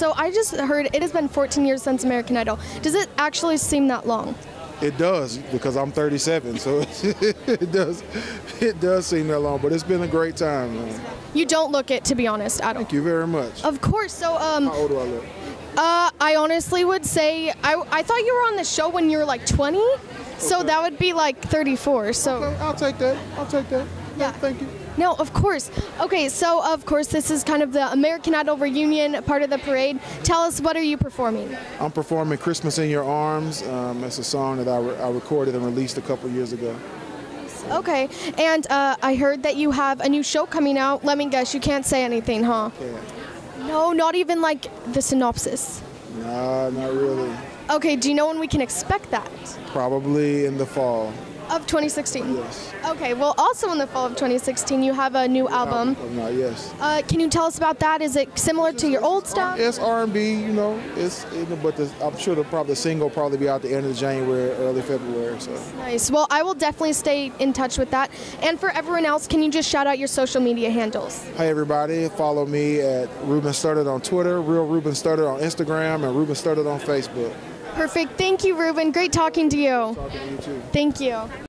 So I just heard it has been 14 years since American Idol. Does it actually seem that long? It does, because I'm 37, so it does seem that long, but it's been a great time, man. You don't look it, to be honest, at all. Thank you very much. Of course. So, how old do I look? I honestly would say, I thought you were on the show when you were like 20, okay. So that would be like 34, so. Okay, I'll take that. Yeah. Thank you. No, of course. Okay, so of course this is kind of the American Idol reunion part of the parade. Tell us, what are you performing? I'm performing Christmas in Your Arms. It's a song that I recorded and released a couple years ago. Okay, and I heard that you have a new show coming out. Let me guess, you can't say anything, huh? Yeah. No, not even like the synopsis? Nah, not really. Okay, do you know when we can expect that? Probably in the fall. Of 2016? Yes. Okay, well, also in the fall of 2016, you have a new album. Yes. Can you tell us about that? Is it similar to your old stuff? It's R&B, you know. I'm sure the single will probably be out the end of January, early February. So. Nice. Well, I will definitely stay in touch with that. And for everyone else, can you just shout out your social media handles? Hey, everybody. Follow me at Ruben Studdard on Twitter, Real Ruben Studdard on Instagram, and Ruben Studdard on Facebook. Perfect. Thank you, Ruben. Great talking to you. Talking to you too. Thank you.